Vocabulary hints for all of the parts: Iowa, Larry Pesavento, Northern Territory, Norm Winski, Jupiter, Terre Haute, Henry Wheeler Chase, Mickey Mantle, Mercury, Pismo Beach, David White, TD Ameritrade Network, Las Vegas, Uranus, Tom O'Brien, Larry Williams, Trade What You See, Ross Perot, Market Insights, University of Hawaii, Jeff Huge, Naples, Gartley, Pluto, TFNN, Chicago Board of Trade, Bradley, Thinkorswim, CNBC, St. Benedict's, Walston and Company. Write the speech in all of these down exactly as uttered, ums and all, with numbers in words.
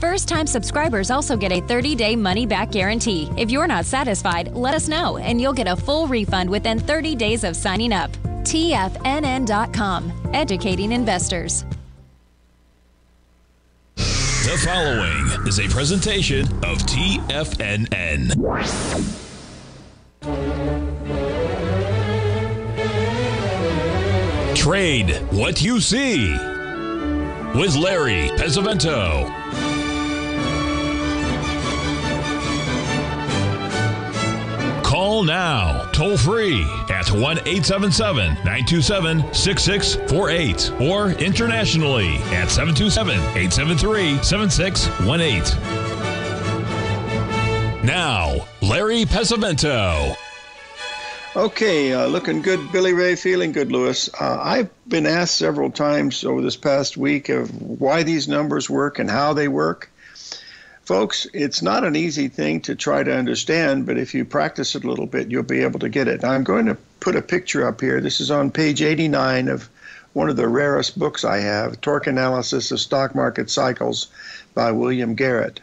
First-time subscribers also get a thirty-day money-back guarantee. If you're not satisfied, let us know, and you'll get a full refund within thirty days of signing up. T F N N dot com, educating investors. The following is a presentation of T F N N. Trade what you see with Larry Pesavento. Call now, toll free at one eight seven seven, nine two seven, six six four eight or internationally at seven two seven, eight seven three, seven six one eight. Now, Larry Pesavento. Okay, uh, looking good, Billy Ray, feeling good, Lewis. Uh, I've been asked several times over this past week of why these numbers work and how they work. Folks, it's not an easy thing to try to understand, but if you practice it a little bit, you'll be able to get it. I'm going to put a picture up here. This is on page eighty-nine of one of the rarest books I have, Torque Analysis of Stock Market Cycles by William Garrett.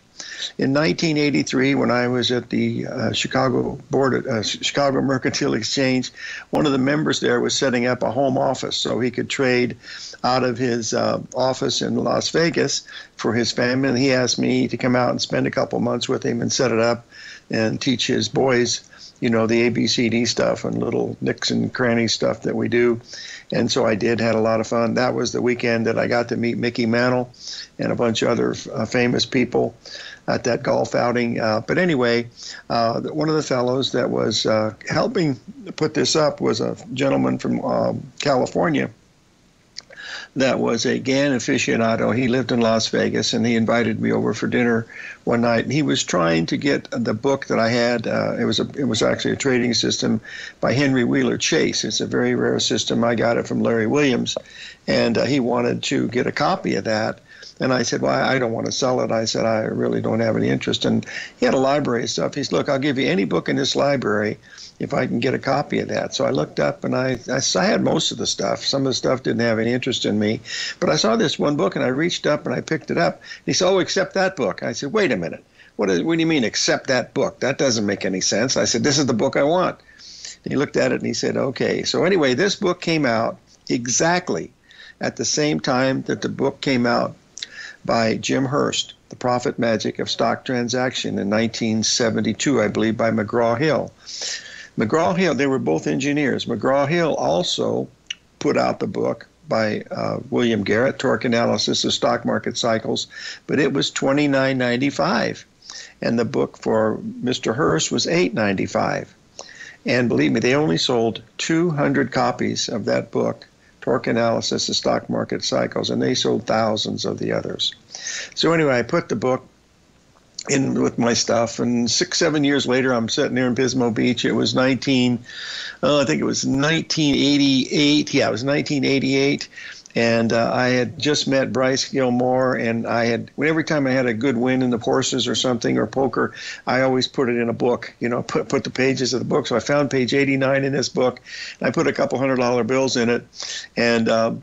In nineteen eighty-three, when I was at the uh, Chicago Board, uh, Chicago Mercantile Exchange, one of the members there was setting up a home office so he could trade out of his uh, office in Las Vegas for his family. And he asked me to come out and spend a couple months with him and set it up and teach his boys, you know, the A B C D stuff and little nicks and cranny stuff that we do. And so I did, had a lot of fun. That was the weekend that I got to meet Mickey Mantle and a bunch of other uh, famous people at that golf outing. Uh, but anyway, uh, one of the fellows that was uh, helping put this up was a gentleman from uh, California that was a GAN aficionado. He lived in Las Vegas, and he invited me over for dinner one night. And he was trying to get the book that I had. Uh, it was a, it was actually a trading system by Henry Wheeler Chase. It's a very rare system. I got it from Larry Williams, and uh, he wanted to get a copy of that. And I said, well, I don't want to sell it. I said, I really don't have any interest. And he had a library of stuff. He said, look, I'll give you any book in this library if I can get a copy of that. So I looked up, and I, I, I had most of the stuff. Some of the stuff didn't have any interest in me. But I saw this one book, and I reached up, and I picked it up. And he said, oh, except that book. I said, wait a minute. What, is, what do you mean, except that book? That doesn't make any sense. I said, this is the book I want. And he looked at it, and he said, okay. So anyway, this book came out exactly at the same time that the book came out by Jim Hurst, The Profit Magic of Stock Transaction, in nineteen seventy-two, I believe, by McGraw-Hill. McGraw-Hill, they were both engineers. McGraw-Hill also put out the book by uh, William Garrett, Torque Analysis of Stock Market Cycles, but it was twenty-nine ninety-five, and the book for Mister Hurst was eight ninety-five. And believe me, they only sold two hundred copies of that book, Torque Analysis of Stock Market Cycles, and they sold thousands of the others. So anyway, I put the book in with my stuff, and six, seven years later, I'm sitting there in Pismo Beach. It was nineteen, oh, I think it was nineteen eighty-eight. Yeah, it was nineteen eighty-eight, and uh, I had just met Bryce Gilmore, and I had every time I had a good win in the horses or something or poker, I always put it in a book, you know, put put the pages of the book. So I found page eighty-nine in this book, and I put a couple hundred dollar bills in it, and Um,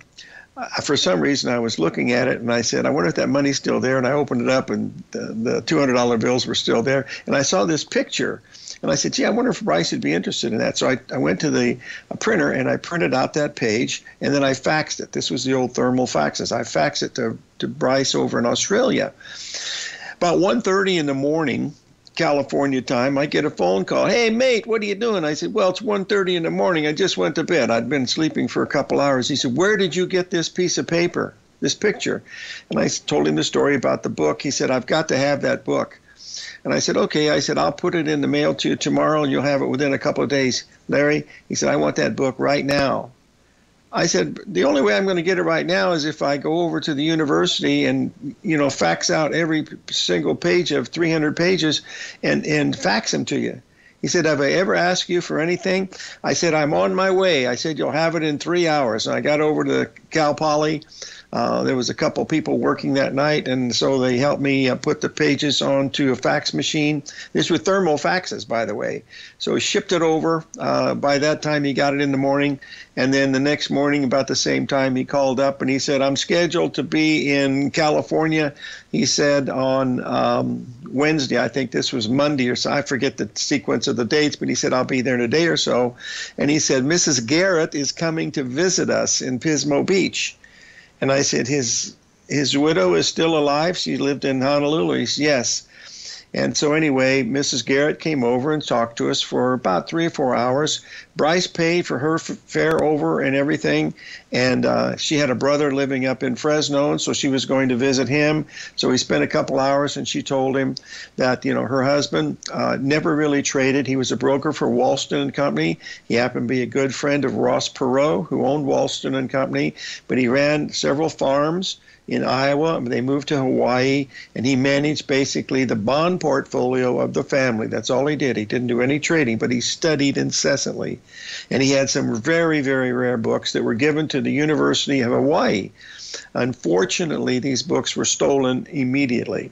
for some reason, I was looking at it, and I said, I wonder if that money's still there. And I opened it up, and the, the two hundred dollar bills were still there. And I saw this picture, and I said, gee, I wonder if Bryce would be interested in that. So I, I went to the a printer, and I printed out that page, and then I faxed it. This was the old thermal faxes. I faxed it to, to Bryce over in Australia. About one thirty in the morning, California time, I get a phone call. Hey, mate, what are you doing? I said, well, it's one thirty in the morning. I just went to bed. I'd been sleeping for a couple hours. He said, where did you get this piece of paper, this picture? And I told him the story about the book. He said, I've got to have that book. And I said, okay. I said, I'll put it in the mail to you tomorrow, and you'll have it within a couple of days. Larry, he said, I want that book right now. I said, the only way I'm going to get it right now is if I go over to the university and, you know, fax out every single page of three hundred pages and, and fax them to you. He said, have I ever asked you for anything? I said, I'm on my way. I said, you'll have it in three hours. And I got over to Cal Poly. Uh, there was a couple people working that night, and so they helped me uh, put the pages onto a fax machine. This was thermal faxes, by the way. So shipped it over. Uh, by that time, he got it in the morning. And then the next morning, about the same time, he called up and he said, I'm scheduled to be in California. He said on um, Wednesday, I think this was Monday or so. I forget the sequence of the dates, but he said, I'll be there in a day or so. And he said, Missus Garrett is coming to visit us in Pismo Beach. And I said, his his widow is still alive. She lived in Honolulu. He said, yes. And so anyway, Missus Garrett came over and talked to us for about three or four hours. Bryce paid for her fare over and everything. And uh, she had a brother living up in Fresno, and so she was going to visit him. So we spent a couple hours, and she told him that, you know, her husband uh, never really traded. He was a broker for Walston and Company. He happened to be a good friend of Ross Perot, who owned Walston and Company. But he ran several farms in Iowa. They moved to Hawaii, and he managed basically the bond portfolio of the family. That's all he did. He didn't do any trading, but he studied incessantly. And he had some very, very rare books that were given to the University of Hawaii. Unfortunately, these books were stolen immediately.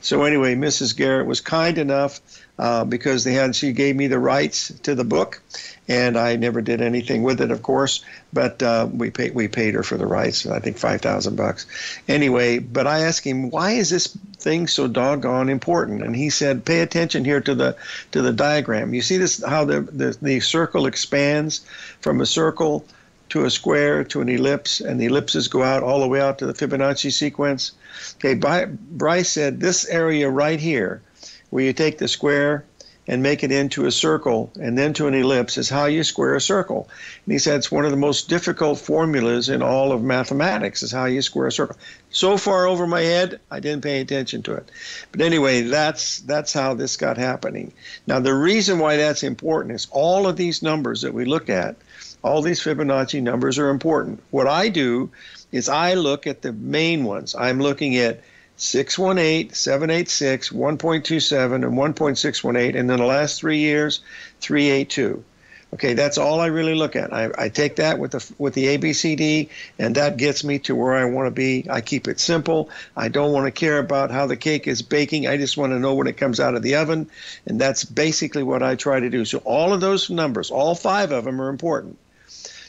So anyway, Missus Garrett was kind enough uh, because they had, she gave me the rights to the book, and I never did anything with it, of course, but uh, we paid we paid her for the rights, I think five thousand bucks. Anyway, but I asked him, why is this thing so doggone important? And he said, pay attention here to the to the diagram. You see this, how the the, the circle expands from a circle to a square, to an ellipse, and the ellipses go out all the way out to the Fibonacci sequence. Okay, Bryce said this area right here, where you take the square and make it into a circle and then to an ellipse, is how you square a circle. And he said it's one of the most difficult formulas in all of mathematics, is how you square a circle. So far over my head, I didn't pay attention to it. But anyway, that's that's how this got happening. Now, the reason why that's important is all of these numbers that we look at, all these Fibonacci numbers are important. What I do is I look at the main ones. I'm looking at six one eight, seven eight six, one point two seven, and one point six one eight, and then the last three years, three eight two. Okay, that's all I really look at. I, I take that with the with the A B C D, and that gets me to where I want to be. I keep it simple. I don't want to care about how the cake is baking. I just want to know when it comes out of the oven, and that's basically what I try to do. So all of those numbers, all five of them, are important.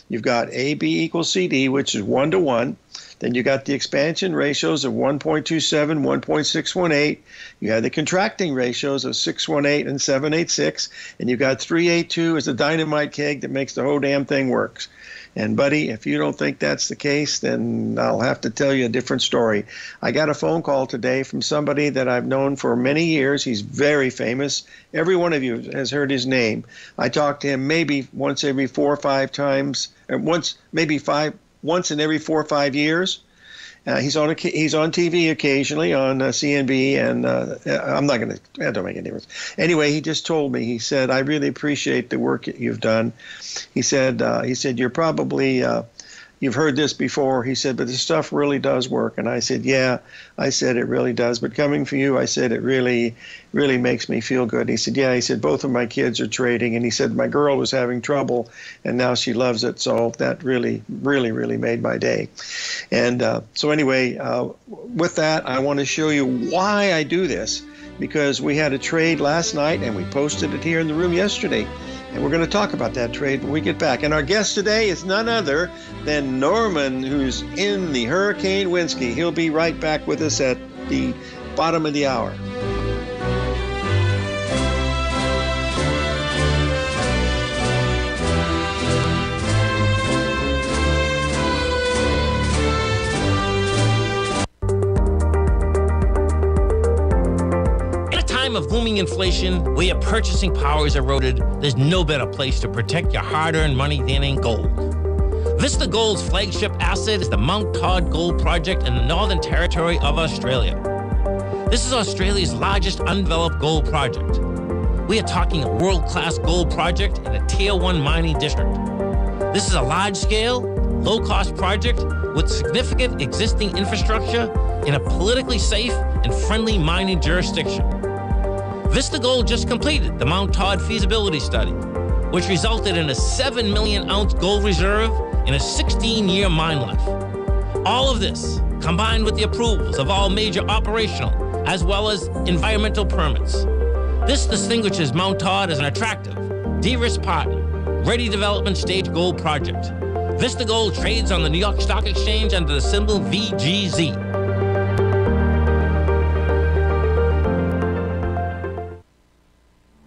You've got A B equals C D, which is one to one. Then you got the expansion ratios of one point two seven, one point six one eight. You had the contracting ratios of six one eight and seven eight six. And you got three eight two as the dynamite keg that makes the whole damn thing work. And, buddy, if you don't think that's the case, then I'll have to tell you a different story. I got a phone call today from somebody that I've known for many years. He's very famous. Every one of you has heard his name. I talk to him maybe once every four or five times, or once, maybe five, once in every four or five years. Uh, he's on a, he's on T V occasionally on uh, C N B C, and uh, I'm not going to, that don't make any difference. Anyway, he just told me, he said, I really appreciate the work that you've done. He said, uh, he said, you're probably, uh, you've heard this before. He said, but this stuff really does work. And I said, yeah, I said, it really does. But coming from you, I said, it really, really makes me feel good. He said, yeah, he said, both of my kids are trading. And he said, my girl was having trouble, and now she loves it. So that really, really, really made my day. And uh, so anyway, uh, with that, I want to show you why I do this, because we had a trade last night and we posted it here in the room yesterday. And we're going to talk about that trade when we get back. And our guest today is none other than Norman, who's in the Hurricane Winski. He'll be right back with us at the bottom of the hour. Of booming inflation, where your purchasing power is eroded, there's no better place to protect your hard-earned money than in gold. Vista Gold's flagship asset is the Mount Todd Gold Project in the Northern Territory of Australia. This is Australia's largest undeveloped gold project. We are talking a world-class gold project in a Tier one mining district. This is a large-scale, low-cost project with significant existing infrastructure in a politically safe and friendly mining jurisdiction. Vista Gold just completed the Mount Todd feasibility study, which resulted in a seven million ounce gold reserve and a sixteen year mine life. All of this, combined with the approvals of all major operational as well as environmental permits. This distinguishes Mount Todd as an attractive, de-risk partner, ready development stage gold project. Vista Gold trades on the New York Stock Exchange under the symbol V G Z.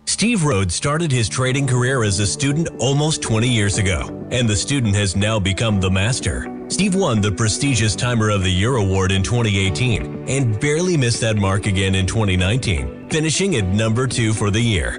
Steve Rhodes started his trading career as a student almost twenty years ago, and the student has now become the master. Steve won the prestigious Timer of the Year award in twenty eighteen and barely missed that mark again in twenty nineteen, finishing at number two for the year.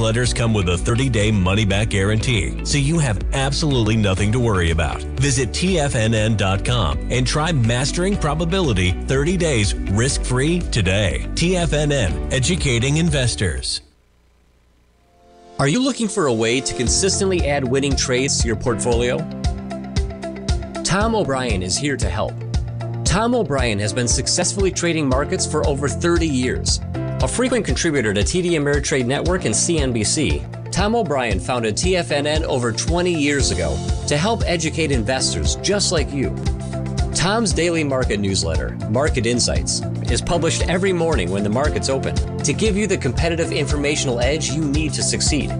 Letters come with a thirty day money-back guarantee, so you have absolutely nothing to worry about. Visit T F N N dot com and try Mastering Probability thirty days risk-free today. T F N N, educating investors. Are you looking for a way to consistently add winning trades to your portfolio? Tom O'Brien is here to help. Tom O'Brien has been successfully trading markets for over thirty years. A frequent contributor to T D Ameritrade Network and C N B C, Tom O'Brien founded T F N N over twenty years ago to help educate investors just like you. Tom's daily market newsletter, Market Insights, is published every morning when the markets open to give you the competitive informational edge you need to succeed.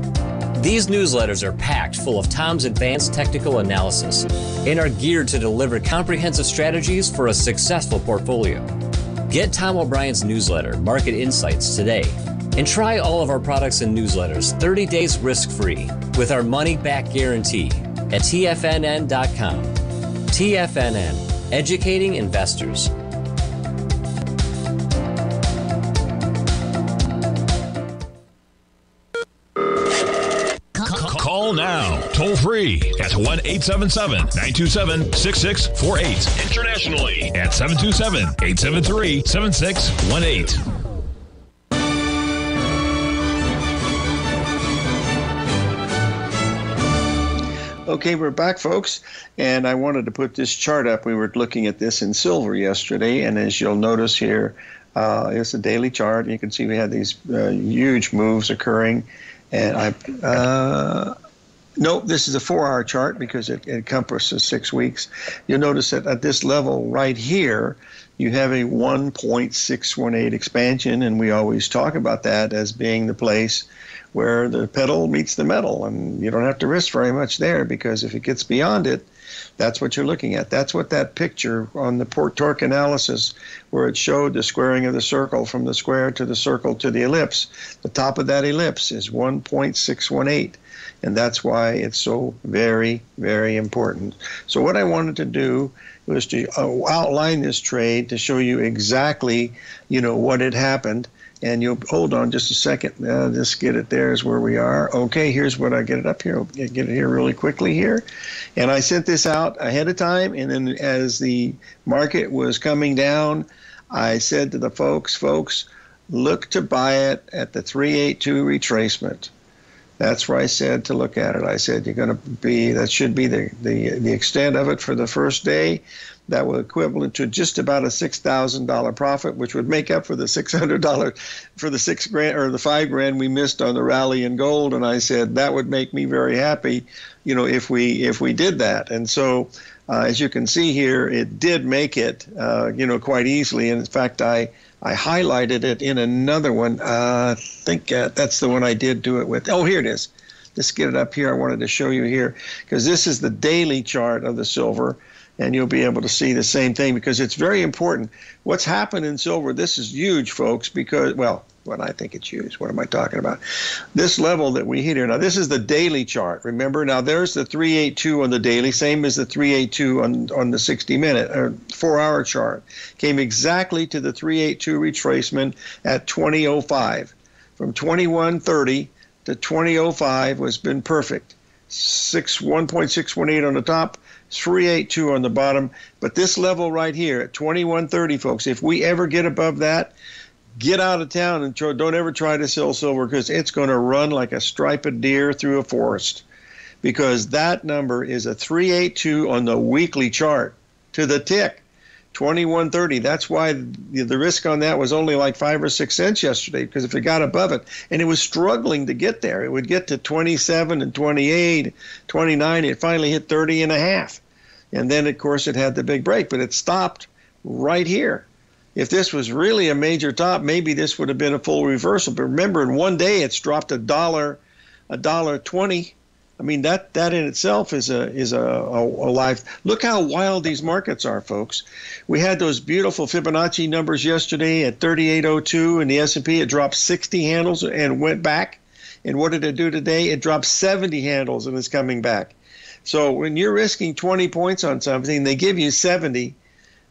These newsletters are packed full of Tom's advanced technical analysis and are geared to deliver comprehensive strategies for a successful portfolio. Get Tom O'Brien's newsletter, Market Insights, today and try all of our products and newsletters thirty days risk-free with our money-back guarantee at T F N N dot com. T F N N, educating investors. Call now, toll free at one eight seven seven, nine two seven, six six four eight. Internationally at seven two seven, eight seven three, seven six one eight. Okay, we're back, folks, and I wanted to put this chart up. We were looking at this in silver yesterday, and as you'll notice here, uh, it's a daily chart. You can see we had these uh, huge moves occurring. And I, uh, nope, this is a four hour chart because it, it encompasses six weeks. You'll notice that at this level right here, you have a one point six one eight expansion, and we always talk about that as being the place where the pedal meets the metal, and you don't have to risk very much there because if it gets beyond it, that's what you're looking at. That's what that picture on the Port Torque analysis where it showed the squaring of the circle from the square to the circle to the ellipse. The top of that ellipse is one point six one eight, and that's why it's so very, very important. So what I wanted to do was to outline this trade to show you exactly, you know, what had happened. And you'll hold on just a second. Uh, just get it. There is where we are. Okay, here's what I get it up here. Get it here really quickly here. And I sent this out ahead of time. And then as the market was coming down, I said to the folks, folks, look to buy it at the three eighty-two retracement. That's where I said to look at it. I said you're going to be, that should be the, the, the extent of it for the first day. That was equivalent to just about a six thousand dollar profit, which would make up for the six hundred dollars, for the six grand or the five grand we missed on the rally in gold. And I said that would make me very happy, you know, if we if we did that. And so, uh, as you can see here, it did make it, uh, you know, quite easily. And in fact, I I highlighted it in another one. Uh, I think uh, that's the one I did do it with. Oh, here it is. Let's get it up here. I wanted to show you here because this is the daily chart of the silver. And you'll be able to see the same thing because it's very important. What's happened in silver, this is huge, folks, because, well, when I think it's huge, what am I talking about? This level that we hit here. Now, this is the daily chart, remember? Now, there's the three eighty-two on the daily, same as the three eighty-two on, on the sixty minute or four hour chart. Came exactly to the three eighty-two retracement at twenty oh five. From twenty-one thirty to twenty oh five was been perfect. Six one point six one eight on the top. three eighty-two on the bottom. But this level right here at twenty-one thirty, folks, if we ever get above that, get out of town and try, don't ever try to sell silver, because it's going to run like a striped deer through a forest, because that number is a three eighty-two on the weekly chart to the tick, twenty-one thirty. That's why the risk on that was only like five or six cents yesterday, because if it got above it, and it was struggling to get there, it would get to twenty-seven and twenty-eight, twenty-nine. It finally hit thirty and a half. And then, of course, it had the big break, but it stopped right here. If this was really a major top, maybe this would have been a full reversal. But remember, in one day, it's dropped a dollar, a dollar twenty. I mean, that that in itself is a is a, a, a life. Look how wild these markets are, folks. We had those beautiful Fibonacci numbers yesterday at thirty-eight oh two in the S and P. It dropped sixty handles and went back. And what did it do today? It dropped seventy handles and is coming back. So when you're risking twenty points on something, they give you seventy.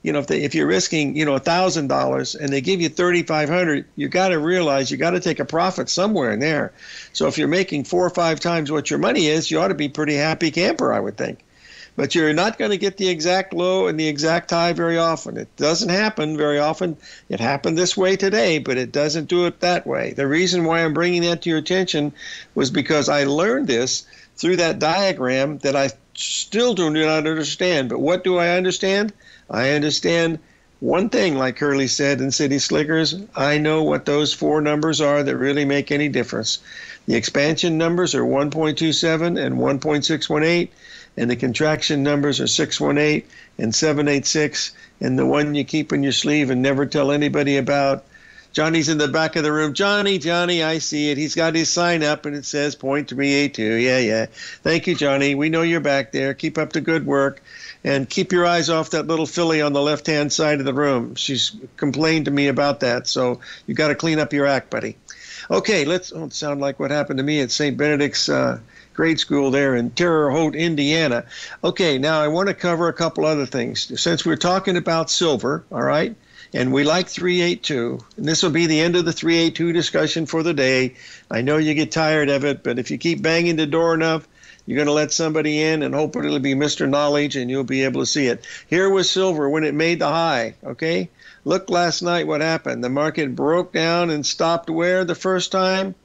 You know, if, they, if you're risking, you know, a thousand dollars and they give you thirty-five hundred dollars, you got to realize you got to take a profit somewhere in there. So if you're making four or five times what your money is, you ought to be pretty happy camper, I would think. But you're not going to get the exact low and the exact high very often. It doesn't happen very often. It happened this way today, but it doesn't do it that way. The reason why I'm bringing that to your attention was because I learned this through that diagram that I still do not understand. But what do I understand? I understand one thing, like Curly said in City Slickers, I know what those four numbers are that really make any difference. The expansion numbers are one point two seven and one point six one eight, and the contraction numbers are six one eight and seven eight six, and the one you keep in your sleeve and never tell anybody about. Johnny's in the back of the room. Johnny, Johnny, I see it. He's got his sign up, and it says point three eight two. Yeah, yeah. Thank you, Johnny. We know you're back there. Keep up the good work. And keep your eyes off that little filly on the left-hand side of the room. She's complained to me about that, so you got to clean up your act, buddy. Okay, let's oh, sound like what happened to me at Saint Benedict's uh, grade school there in Terre Haute, Indiana. Okay, now I want to cover a couple other things. Since we're talking about silver, all right, and we like three eighty-two, and this will be the end of the three eighty-two discussion for the day. I know you get tired of it, but if you keep banging the door enough, you're going to let somebody in, and hopefully it'll be Mister Knowledge, and you'll be able to see it. Here was silver when it made the high, okay? Look last night what happened. The market broke down and stopped where the first time?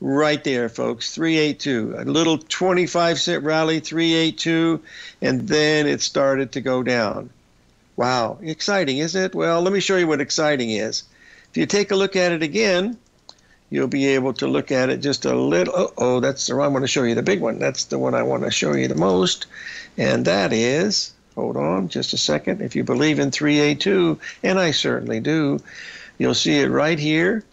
Right there, folks, three eighty-two. A little twenty-five cent rally, three eighty-two, and then it started to go down. Wow, exciting, isn't it? Well, let me show you what exciting is. If you take a look at it again, you'll be able to look at it just a little. Uh oh, that's the one I want to show you, the big one. That's the one I want to show you the most. And that is, hold on just a second. If you believe in three eighty-two, and I certainly do, you'll see it right here.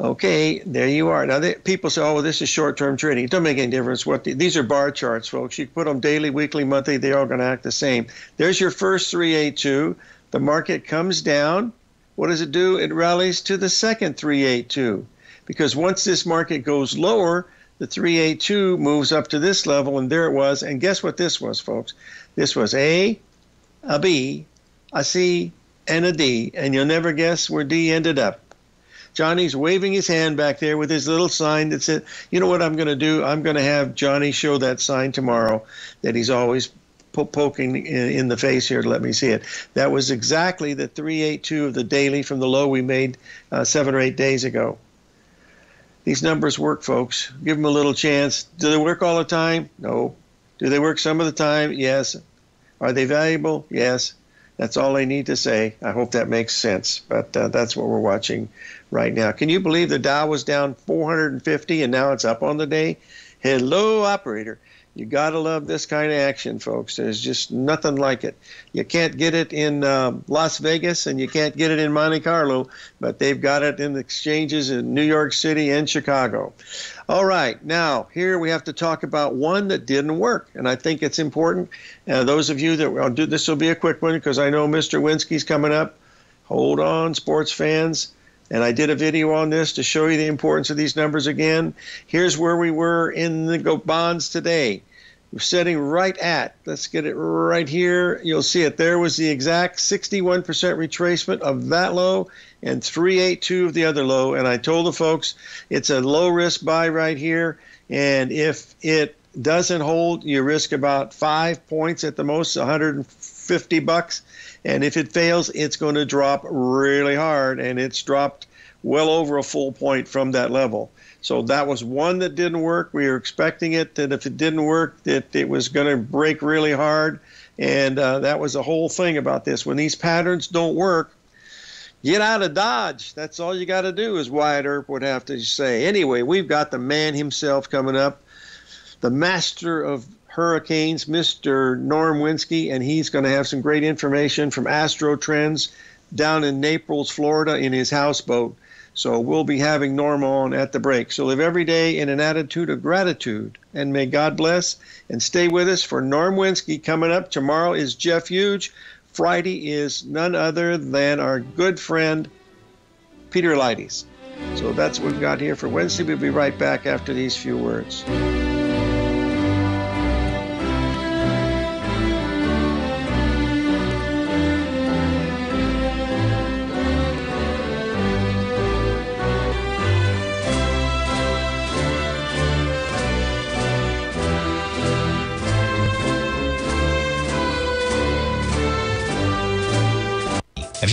Okay, there you are. Now, they, people say, oh, well, this is short-term trading. It doesn't make any difference. What the, these are bar charts, folks. You put them daily, weekly, monthly. They're all going to act the same. There's your first three eighty-two. The market comes down. What does it do? It rallies to the second three eighty-two, because once this market goes lower, the three eighty-two moves up to this level, and there it was. And guess what this was, folks? This was A, a B, a C, and a D, and you'll never guess where D ended up. Johnny's waving his hand back there with his little sign that said, you know what I'm going to do? I'm going to have Johnny show that sign tomorrow that he's always poking in the face here to let me see it. That was exactly the three eighty-two of the daily from the low we made uh, seven or eight days ago. These numbers work, folks. Give them a little chance. Do they work all the time? No. Do they work some of the time? Yes. Are they valuable? Yes. That's all I need to say. I hope that makes sense, but uh, that's what we're watching right now. Can you believe the Dow was down four hundred fifty and now it's up on the day? Hello, operator. You got to love this kind of action, folks. There's just nothing like it. You can't get it in um, Las Vegas, and you can't get it in Monte Carlo, but they've got it in the exchanges in New York City and Chicago. All right. Now, here we have to talk about one that didn't work, and I think it's important. Uh, those of you that will do this will be a quick one because I know Mister Winski's coming up. Hold on, sports fans. And I did a video on this to show you the importance of these numbers again. Here's where we were in the bonds today. We're sitting right at, let's get it right here. You'll see it. There was the exact sixty-one percent retracement of that low and three eighty-two of the other low. And I told the folks it's a low risk buy right here. And if it doesn't hold, you risk about five points at the most, one hundred fifty bucks. And if it fails, it's going to drop really hard. And it's dropped well over a full point from that level. So that was one that didn't work. We were expecting it, that if it didn't work, that it was going to break really hard. And uh, that was the whole thing about this. When these patterns don't work, get out of Dodge. That's all you got to do, is Wyatt Earp would have to say. Anyway, we've got the man himself coming up, the master of hurricanes, Mister Norm Winski, and he's going to have some great information from AstroTrends down in Naples, Florida, in his houseboat. So we'll be having Norm on at the break. So live every day in an attitude of gratitude, and may God bless, and stay with us for Norm Winski coming up. Tomorrow is Jeff Huge. Friday is none other than our good friend Peter Leides. So that's what we've got here for Wednesday. We'll be right back after these few words. If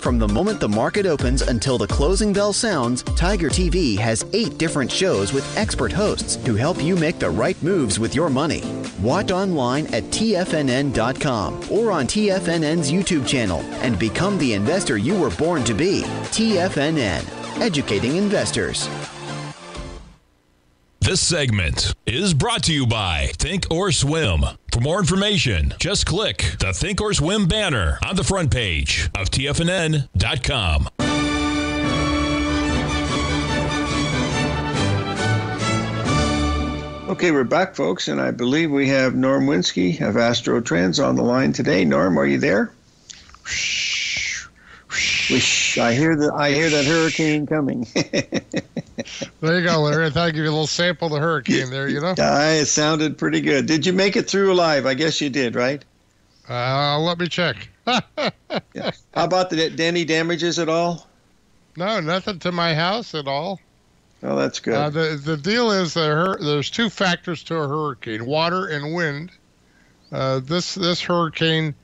From the moment the market opens until the closing bell sounds, Tiger T V has eight different shows with expert hosts to help you make the right moves with your money. Watch online at T F N N dot com or on T F N N's YouTube channel and become the investor you were born to be. T F N N, educating investors. This segment is brought to you by Think or Swim. For more information, just click the Think or Swim banner on the front page of T F N N dot com. Okay, we're back, folks, and I believe we have Norm Winski of AstroTrends on the line today. Norm, are you there? I hear the I hear that hurricane coming. There you go, Larry. I thought I'd give you a little sample of the hurricane there, you know? Uh, it sounded pretty good. Did you make it through alive? I guess you did, right? Uh, let me check. Yeah. How about the any damages at all? No, nothing to my house at all. Oh, that's good. Uh, the, the deal is that there's two factors to a hurricane, water and wind. Uh, this, this hurricane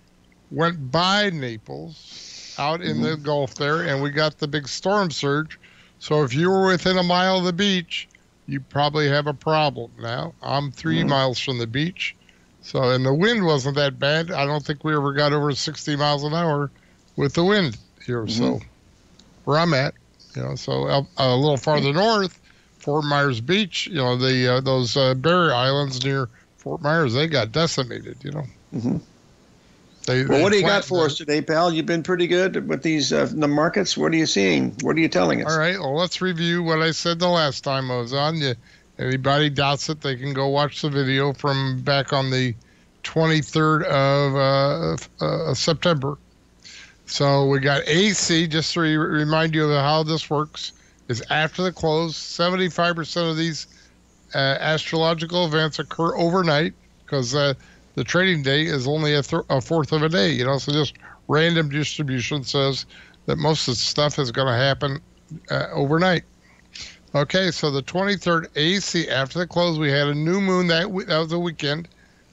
went by Naples, out in mm-hmm. the Gulf there, and we got the big storm surge. So if you were within a mile of the beach, you probably have a problem now. I'm three mm-hmm. miles from the beach. So, and the wind wasn't that bad. I don't think we ever got over sixty miles an hour with the wind here. Mm-hmm. So where I'm at, you know, so a, a little farther north, Fort Myers Beach, you know, the uh, those uh, barrier islands near Fort Myers, they got decimated, you know. Mm-hmm. They, well, they what do you got for us today, pal? You've been pretty good with these uh, the markets. What are you seeing? What are you telling us? All right. Well, let's review what I said the last time I was on. You, anybody doubts it, they can go watch the video from back on the twenty-third of uh, uh, September. So we got A C, just to re remind you of how this works, is after the close. seventy-five percent of these uh, astrological events occur overnight because uh, the trading day is only a, th a fourth of a day, you know, so just random distribution says that most of the stuff is going to happen uh, overnight. Okay, so the twenty-third A C, after the close, we had a new moon. That, that was a weekend,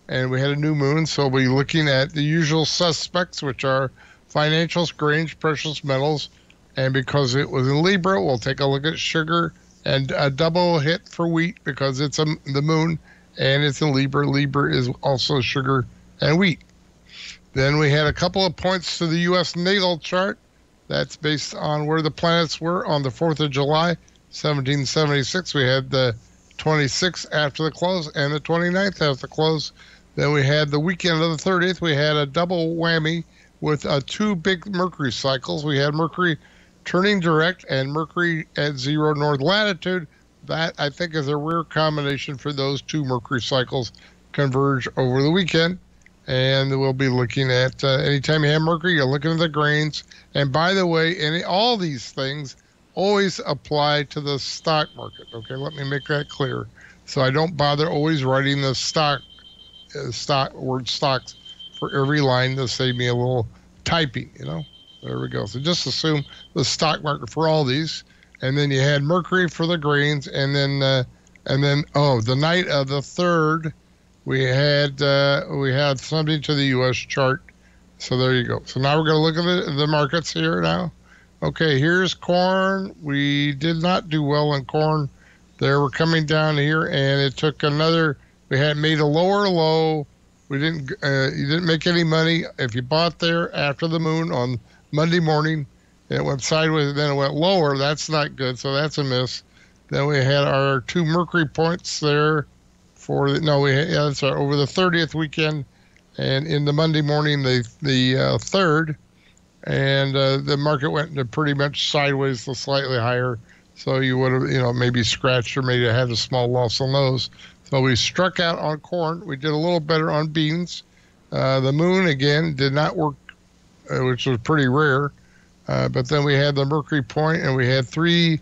and we had a new moon, so we're looking at the usual suspects, which are financials, grains, precious metals, and because it was in Libra, we'll take a look at sugar, and a double hit for wheat because it's a, the moon, and it's in Libra. Libra is also sugar and wheat. Then we had a couple of points to the U S natal chart. That's based on where the planets were on the fourth of July, seventeen seventy-six. We had the twenty-sixth after the close and the twenty-ninth after the close. Then we had the weekend of the thirtieth. We had a double whammy with uh, two big Mercury cycles. We had Mercury turning direct and Mercury at zero north latitude. That, I think, is a rare combination for those two Mercury cycles converge over the weekend. And we'll be looking at, uh, anytime you have Mercury, you're looking at the grains. And by the way, any, all these things always apply to the stock market. Okay, let me make that clear. So I don't bother always writing the stock, uh, stock word stocks for every line to save me a little typing, you know. There we go. So just assume the stock market for all these. And then you had Mercury for the grains, and then uh, and then oh, the night of the third, we had uh, we had something to the U S chart. So there you go. So now we're going to look at the, the markets here now. Okay, here's corn. We did not do well in corn. They were coming down here, and it took another. We had made a lower low. We didn't. Uh, you didn't make any money if you bought there after the moon on Monday morning. It went sideways, then it went lower. That's not good, so that's a miss. Then we had our two Mercury points there for the, no, we had, yeah, that's our, over the thirtieth weekend, and in the Monday morning, the the uh, third, and uh, the market went into pretty much sideways to slightly higher. So you would have, you know, maybe scratched or maybe had a small loss on those. So we struck out on corn. We did a little better on beans. Uh, the moon again did not work, uh, which was pretty rare. Uh, but then we had the Mercury point, and we had three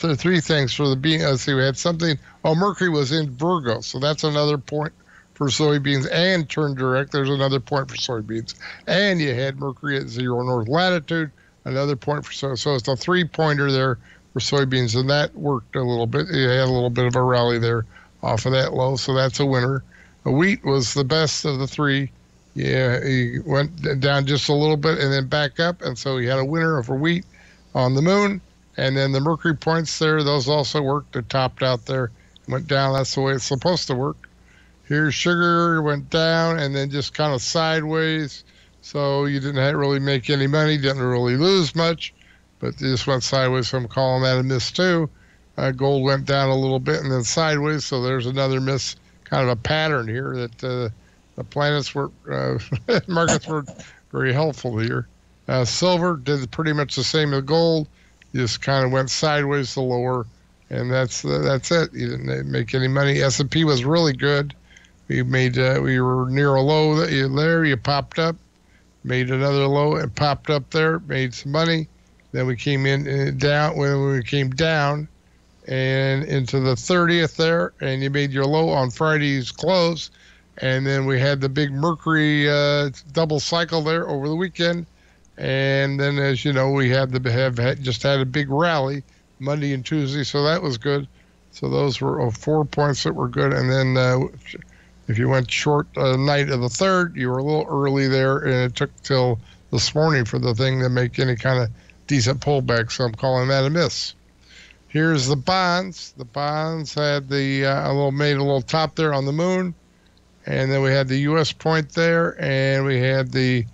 th three things for the bean. Let's see, we had something. Oh, Mercury was in Virgo, so that's another point for soybeans and turned direct. There's another point for soybeans. And you had Mercury at zero north latitude, another point for soybeans. So it's a three-pointer there for soybeans, and that worked a little bit. You had a little bit of a rally there off of that low, so that's a winner. Wheat was the best of the three. Yeah, he went down just a little bit and then back up, and so he had a winner over wheat on the moon. And then the Mercury points there, those also worked. They topped out there, went down. That's the way it's supposed to work. Here's sugar, went down, and then just kind of sideways. So you didn't really make any money, didn't really lose much, but they just went sideways, so I'm calling that a miss too. Uh, gold went down a little bit and then sideways, so there's another miss, kind of a pattern here that... Uh, The planets were, uh, markets were very helpful here. Uh, silver did pretty much the same as gold. Just kind of went sideways to lower, and that's uh, that's it. You didn't make any money. S and P was really good. We made uh, we were near a low there. You popped up, made another low, and popped up there, made some money. Then we came in and down when we came down, and into the thirtieth there, and you made your low on Friday's close. And then we had the big Mercury uh, double cycle there over the weekend. And then, as you know, we had the have had, just had a big rally Monday and Tuesday, so that was good. So those were oh, four points that were good. And then uh, if you went short uh, night of the third, you were a little early there, and it took till this morning for the thing to make any kind of decent pullback, so I'm calling that a miss. Here's the bonds. The bonds had the uh, a little made a little top there on the moon, and then we had the U S point there, and we had the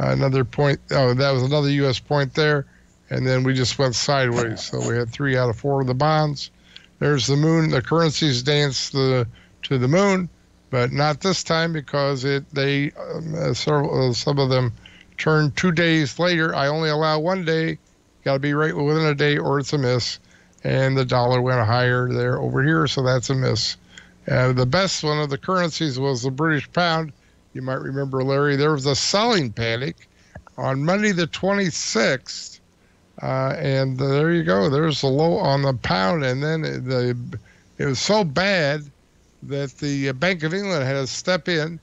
uh, another point. Oh, that was another U S point there, and then we just went sideways. So we had three out of four of the bonds. There's the moon. The currencies danced the, to the moon, but not this time because it they um, uh, several, uh, some of them turned two days later. I only allow one day. Got to be right within a day or it's a miss. And the dollar went higher there over here, so that's a miss. Uh, the best one of the currencies was the British pound. You might remember, Larry, there was a selling panic on Monday the twenty-sixth. Uh, and there you go. There's the low on the pound. And then the, it was so bad that the Bank of England had to step in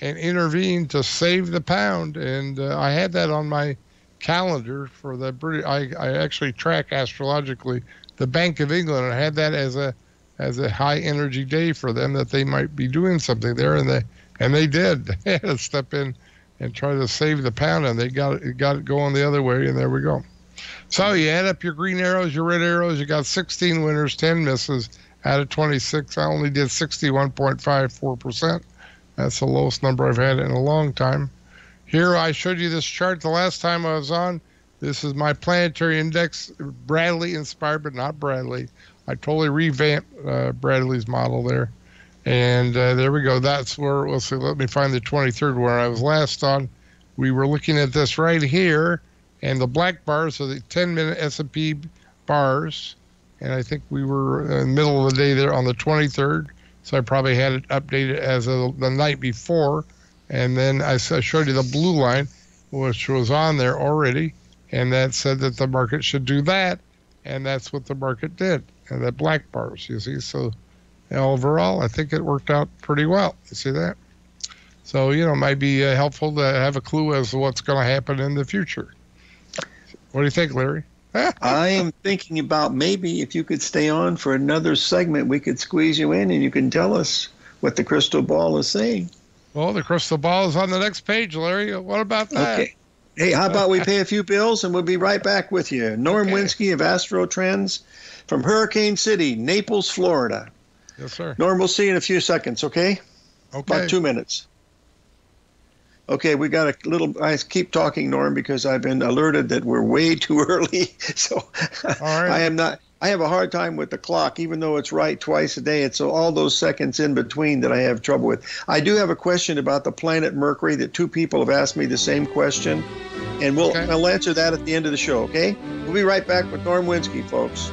and intervene to save the pound. And uh, I had that on my calendar for the British. I, I actually track astrologically the Bank of England, and I had that as a as a high energy day for them that they might be doing something there, and they and they did. They had to step in and try to save the pound, and they got it got it going the other way, and there we go. So you add up your green arrows, your red arrows, you got sixteen winners, ten misses out of twenty-six. I only did sixty-one point five four percent. That's the lowest number I've had in a long time. Here I showed you this chart the last time I was on. This is my planetary index, Bradley inspired, but not Bradley. I totally revamped uh, Bradley's model there. And uh, there we go. That's where, let's see, let me find the twenty-third where I was last on. We were looking at this right here, and the black bars are the ten-minute S and P bars. And I think we were in the middle of the day there on the twenty-third, so I probably had it updated as of the night before. And then I showed you the blue line, which was on there already, and that said that the market should do that, and that's what the market did, and the black bars, you see. So overall, I think it worked out pretty well. You see that? So, you know, it might be uh, helpful to have a clue as to what's going to happen in the future. What do you think, Larry? I am thinking about maybe if you could stay on for another segment, we could squeeze you in, and you can tell us what the crystal ball is saying. Well, the crystal ball is on the next page, Larry. What about that? Okay. Hey, how about we pay a few bills and we'll be right back with you. Norm okay. Winski of AstroTrends from Hurricane City, Naples, Florida. Yes, sir. Norm, we'll see you in a few seconds, okay? Okay. About two minutes. Okay, we got a little – I keep talking, Norm, because I've been alerted that we're way too early. So all right. I am not – I have a hard time with the clock, even though it's right twice a day. It's all those seconds in between that I have trouble with. I do have a question about the planet Mercury that two people have asked me the same question, and we'll, okay. I'll answer that at the end of the show, okay? We'll be right back with Norm Winski, folks.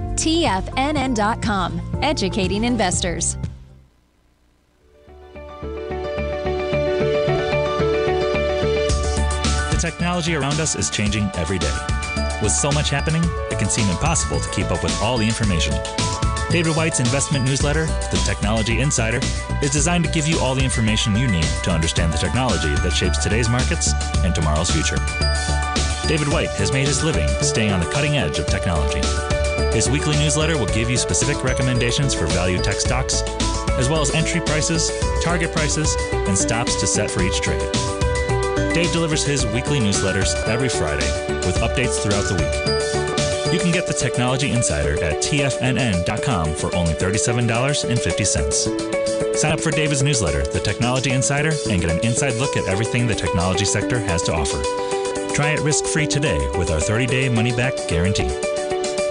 T F N N dot com, educating investors. The technology around us is changing every day. With so much happening, it can seem impossible to keep up with all the information. David White's investment newsletter, The Technology Insider, is designed to give you all the information you need to understand the technology that shapes today's markets and tomorrow's future. David White has made his living staying on the cutting edge of technology. His weekly newsletter will give you specific recommendations for value tech stocks, as well as entry prices, target prices, and stops to set for each trade. Dave delivers his weekly newsletters every Friday with updates throughout the week. You can get the Technology Insider at T F N N dot com for only thirty-seven dollars and fifty cents. Sign up for David's newsletter, The Technology Insider, and get an inside look at everything the technology sector has to offer. Try it risk-free today with our thirty-day money-back guarantee.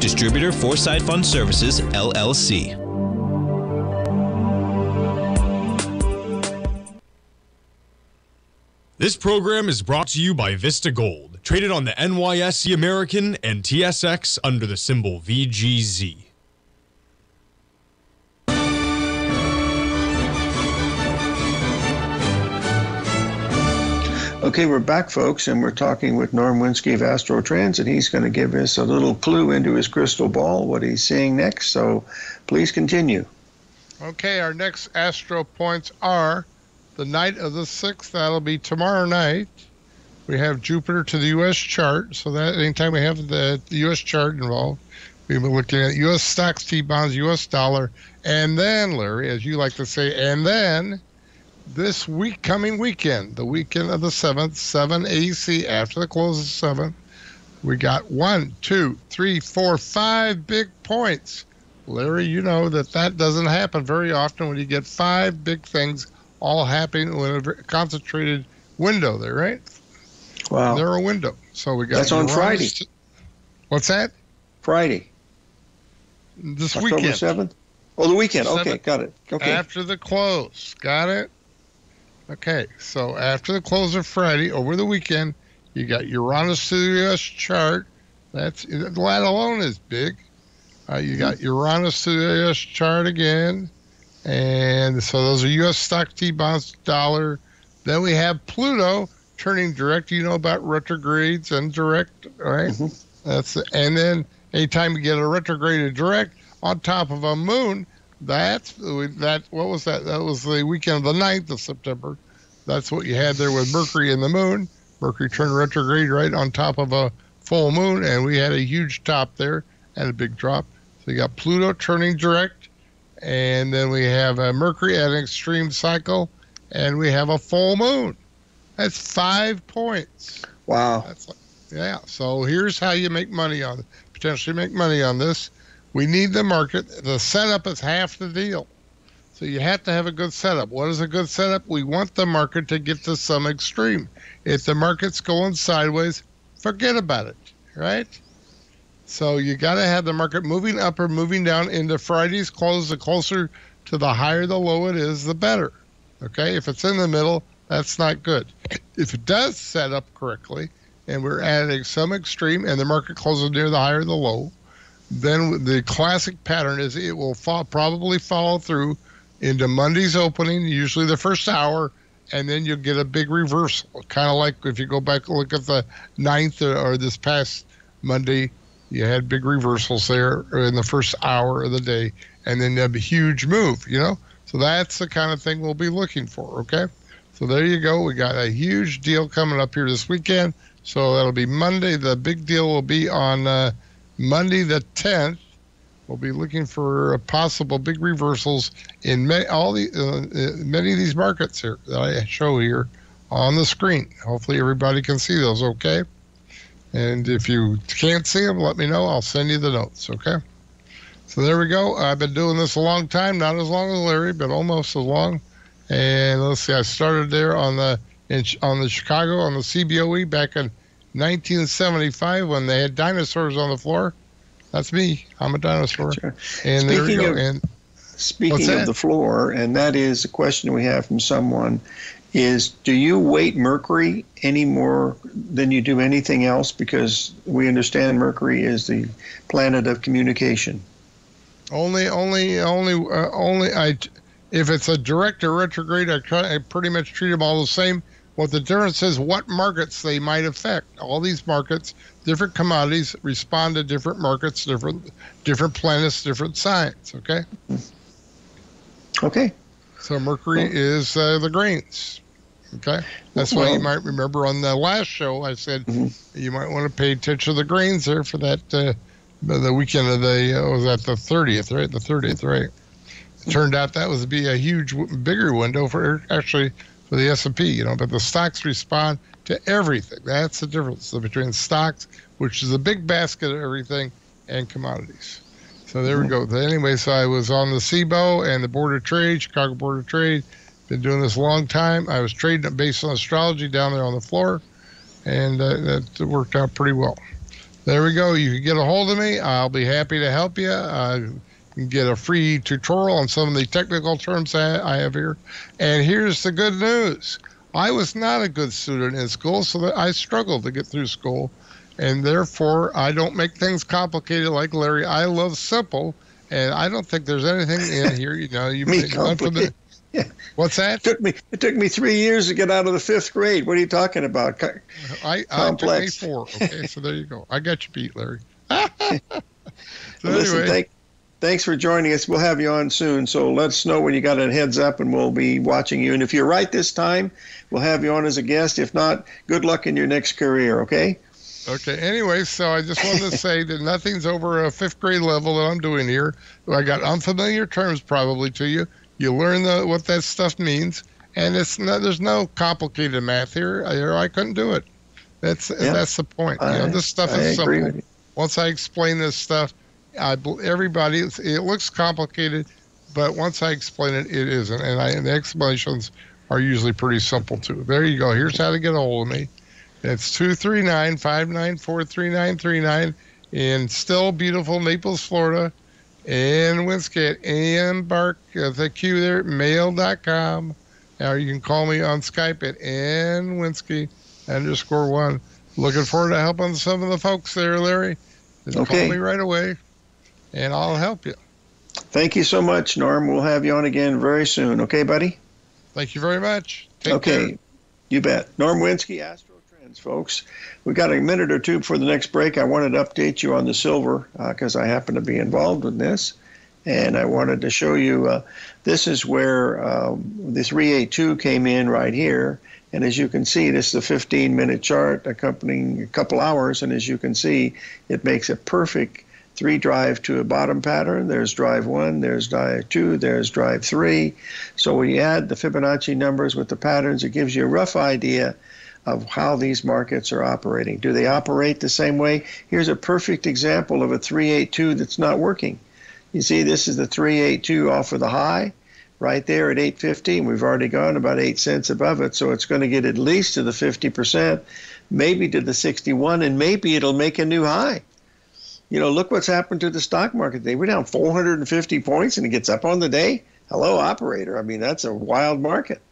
Distributor Foresight Fund Services, L L C. This program is brought to you by Vista Gold, traded on the N Y S E American and T S X under the symbol V G Z. Okay, we're back, folks, and we're talking with Norm Winski of AstroTrends, and he's going to give us a little clue into his crystal ball, what he's seeing next, so please continue. Okay, our next astro points are the night of the sixth. That'll be tomorrow night. We have Jupiter to the U S chart, so that anytime we have the, the U S chart involved, we've been looking at U S stocks, T-bonds, U S dollar, and then, Larry, as you like to say, and then... this week, coming weekend, the weekend of the seventh, seven A C, after the close of the seventh, we got one, two, three, four, five big points. Larry, you know that that doesn't happen very often when you get five big things all happening in a concentrated window there, right? Wow. They're a window. So we got. That's Uranus on Friday. To, what's that? Friday. This October weekend. October seventh? Oh, the weekend. seventh, okay, got it. Okay. After the close. Got it? Okay, so after the close of Friday, over the weekend, you got Uranus to the U S chart. That's, that alone is big. Uh, you got Uranus to the U S chart again. And so those are U S stock, T-bonds, dollar. Then we have Pluto turning direct. You know about retrogrades and direct, right? Mm-hmm. That's and then anytime you get a retrograde and direct on top of a moon, That's that. What was that? That was the weekend of the ninth of September. That's what you had there with Mercury and the moon. Mercury turned retrograde right on top of a full moon, and we had a huge top there and a big drop. So you got Pluto turning direct, and then we have uh, Mercury at an extreme cycle, and we have a full moon. That's five points. Wow. That's like, yeah. So here's how you make money on potentially make money on this. We need the market. The setup is half the deal. So you have to have a good setup. What is a good setup? We want the market to get to some extreme. If the market's going sideways, forget about it, right? So you got to have the market moving up or moving down into Friday's close. The closer to the higher the low it is, the better, okay? If it's in the middle, that's not good. If it does set up correctly and we're adding some extreme and the market closes near the higher the low, then the classic pattern is it will fall, probably follow through into Monday's opening, usually the first hour, and then you'll get a big reversal. Kind of like if you go back and look at the ninth or this past Monday, you had big reversals there in the first hour of the day, and then you have a huge move, you know? So that's the kind of thing we'll be looking for, okay? So there you go. We got a huge deal coming up here this weekend. So that'll be Monday. The big deal will be on... Uh, Monday the tenth, we'll be looking for possible big reversals in many, all the, uh, many of these markets here that I show here on the screen. Hopefully everybody can see those, okay? And if you can't see them, let me know. I'll send you the notes, okay? So there we go. I've been doing this a long time, not as long as Larry, but almost as long. And let's see, I started there on the in, on the Chicago, on the C B O E back in nineteen seventy-five when they had dinosaurs on the floor. That's me. I'm a dinosaur. Sure. And speaking there we go. Of, and, speaking of the floor, and that is a question we have from someone, is do you weight Mercury any more than you do anything else? Because we understand Mercury is the planet of communication. Only, only, only, uh, only. I, if it's a direct or retrograde, I, I pretty much treat them all the same. What the difference is, what markets they might affect. All these markets, different commodities respond to different markets, different, different planets, different signs. Okay. Okay. So Mercury well, is uh, the grains. Okay. That's well, why you might remember on the last show I said mm-hmm. you might want to pay attention to the grains there for that. Uh, The weekend of the, uh, was that the thirtieth, right? The thirtieth, right? It turned out that was to be a huge, bigger window for actually for the S and P, you know, but the stocks respond to everything. That's the difference between stocks, which is a big basket of everything, and commodities. So there we go. Anyway, so I was on the S I B O and the Board of Trade, Chicago Board of Trade. Been doing this a long time. I was trading based on astrology down there on the floor, and uh, that worked out pretty well. There we go. You can get a hold of me. I'll be happy to help you. Uh, you can get a free tutorial on some of the technical terms I have here. And here's the good news. I was not a good student in school, so that I struggled to get through school. And therefore, I don't make things complicated like Larry. I love simple. And I don't think there's anything in here. You know, you make complicated. Yeah. What's that? It took me. It took me three years to get out of the fifth grade. What are you talking about? Co I, I took me four. Okay, so there you go. I got you beat, Larry. So well, anyway. Listen, thank, thanks for joining us. We'll have you on soon. So let us know when you got a heads up, and we'll be watching you. And if you're right this time, we'll have you on as a guest. If not, good luck in your next career. Okay. Okay. Anyway, so I just wanted to say that nothing's over a fifth grade level that I'm doing here. I got unfamiliar terms probably to you. You learn the, what that stuff means, and it's no, there's no complicated math here. I, I couldn't do it. That's yeah. that's the point. I, you know, this stuff I is simple. Once I explain this stuff, I, everybody, it looks complicated, but once I explain it, it isn't. And, I, and the explanations are usually pretty simple, too. There you go. Here's how to get a hold of me. It's two three nine, five nine four, three nine three nine in still beautiful Naples, Florida. And Winski at embark, uh, the Q there, mail dot com. Or you can call me on Skype at nwinski underscore one. Looking forward to helping some of the folks there, Larry. Just okay. Call me right away, and I'll help you. Thank you so much, Norm. We'll have you on again very soon. Okay, buddy? Thank you very much. Take okay. care. You bet. Norm Winski, AstroTrends, folks. We've got a minute or two before the next break. I wanted to update you on the silver because uh, I happen to be involved in this. And I wanted to show you uh, this is where um, the three eighty-two came in right here. And as you can see, this is a fifteen minute chart accompanying a couple hours. And as you can see, it makes a perfect three drive to a bottom pattern. There's drive one, there's drive two, there's drive three. So when you add the Fibonacci numbers with the patterns, it gives you a rough idea of how these markets are operating. Do they operate the same way? Here's a perfect example of a three eighty-two that's not working. You see, this is the three eighty-two off of the high right there at eight fifty, and we've already gone about eight cents above it, so it's going to get at least to the fifty percent, maybe to the sixty-one, and maybe it'll make a new high. You know, look what's happened to the stock market today. We're down four hundred fifty points, and it gets up on the day. Hello, operator. I mean, that's a wild market.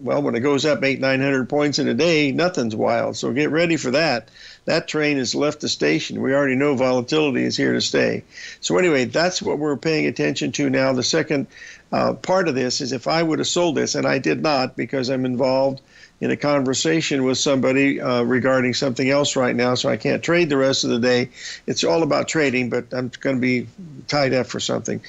Well, when it goes up eight, nine hundred points in a day, nothing's wild. So get ready for that. That train has left the station. We already know volatility is here to stay. So anyway, that's what we're paying attention to now. The second uh, part of this is if I would have sold this, and I did not because I'm involved in a conversation with somebody uh, regarding something else right now, so I can't trade the rest of the day. It's all about trading, but I'm going to be tied up for something.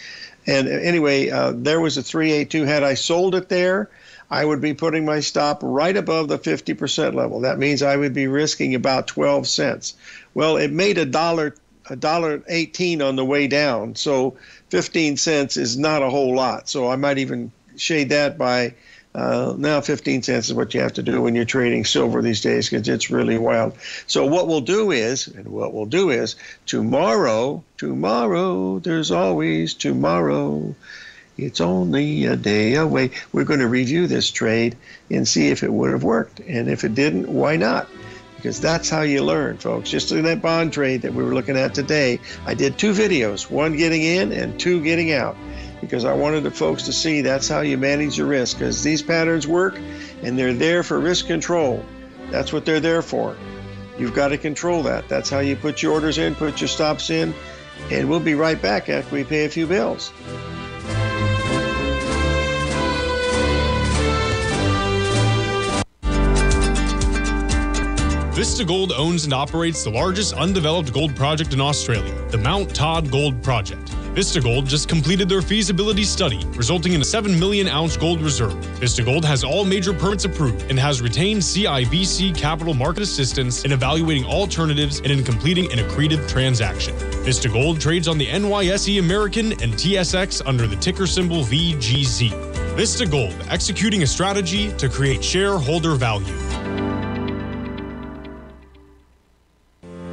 And anyway, uh, there was a three eighty-two. Had I sold it there, I would be putting my stop right above the fifty percent level. That means I would be risking about twelve cents. Well, it made a dollar, a dollar eighteen on the way down. So fifteen cents is not a whole lot. So I might even shade that by uh, now fifteen cents is what you have to do when you're trading silver these days because it's really wild. So what we'll do is, and what we'll do is tomorrow, tomorrow, there's always tomorrow. It's only a day away. We're going to review this trade and see if it would have worked. And if it didn't, why not? because that's how you learn, folks. Just in that bond trade that we were looking at today, I did two videos, one getting in and two getting out, because I wanted the folks to see that's how you manage your risk, because these patterns work and they're there for risk control. That's what they're there for. You've got to control that. That's how you put your orders in, put your stops in, and we'll be right back after we pay a few bills. Vista Gold owns and operates the largest undeveloped gold project in Australia, the Mount Todd Gold Project. Vista Gold just completed their feasibility study, resulting in a seven million ounce gold reserve. Vista Gold has all major permits approved and has retained C I B C Capital Market Assistance in evaluating alternatives and in completing an accretive transaction. Vista Gold trades on the N Y S E American and T S X under the ticker symbol V G Z. Vista Gold, executing a strategy to create shareholder value.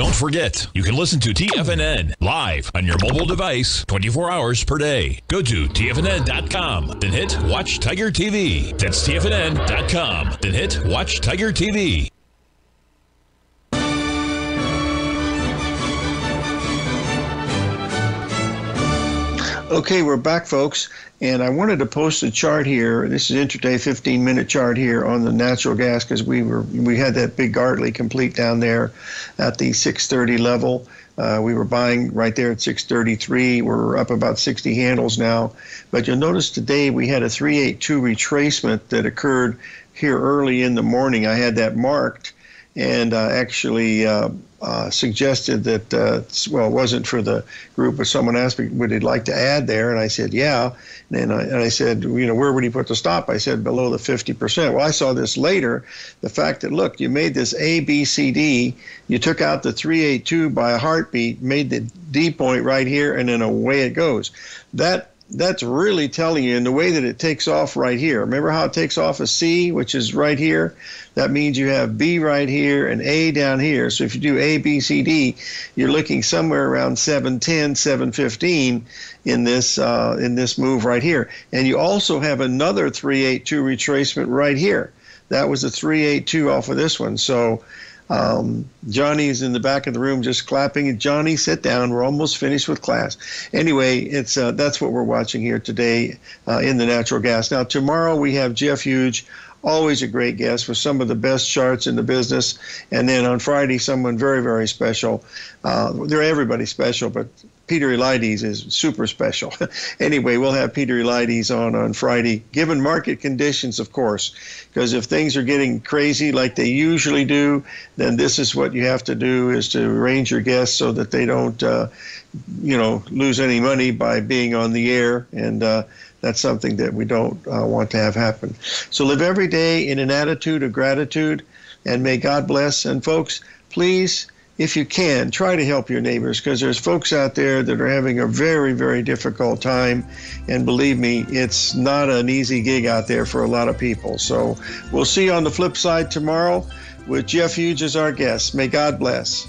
Don't forget, you can listen to T F N N live on your mobile device twenty-four hours per day. Go to T F N N dot com, then hit Watch Tiger T V. That's T F N N dot com, then hit Watch Tiger T V. Okay, we're back, folks, and I wanted to post a chart here. This is an intraday fifteen minute chart here on the natural gas, because we were we had that big Gartley complete down there at the six thirty level. Uh, we were buying right there at six thirty-three. We're up about sixty handles now. But you'll notice today we had a three eighty-two retracement that occurred here early in the morning. I had that marked and uh, actually uh, uh, suggested that, uh, well, it wasn't for the group, but someone asked me, would he like to add there? And I said, yeah. And I, and I said, you know, where would he put the stop? I said, below the fifty percent. Well, I saw this later, the fact that, look, you made this A, B, C, D, you took out the three eighty-two by a heartbeat, made the D point right here, and then away it goes. That That's really telling you in the way that it takes off right here. Remember how it takes off a C, which is right here? That means you have B right here and A down here. So if you do A, B, C, D, you're looking somewhere around seven ten, seven fifteen in this uh, in this move right here. And you also have another three eighty-two retracement right here. That was a three eighty-two off of this one. So Um, Johnny's in the back of the room just clapping. And Johnny, sit down. We're almost finished with class. Anyway, it's uh, that's what we're watching here today uh, in the natural gas. Now, tomorrow we have Jeff Huge, always a great guest with some of the best charts in the business. And then on Friday, someone very, very special. Uh, they're everybody special, but Peter Elides is super special. Anyway, we'll have Peter Elides on on Friday, given market conditions, of course, because if things are getting crazy like they usually do, then this is what you have to do, is to arrange your guests so that they don't, uh, you know, lose any money by being on the air. And uh, that's something that we don't uh, want to have happen. So live every day in an attitude of gratitude, and may God bless. And folks, please, if you can, try to help your neighbors, because there's folks out there that are having a very, very difficult time. And believe me, it's not an easy gig out there for a lot of people. So we'll see you on the flip side tomorrow with Jeff Huge as our guest. May God bless.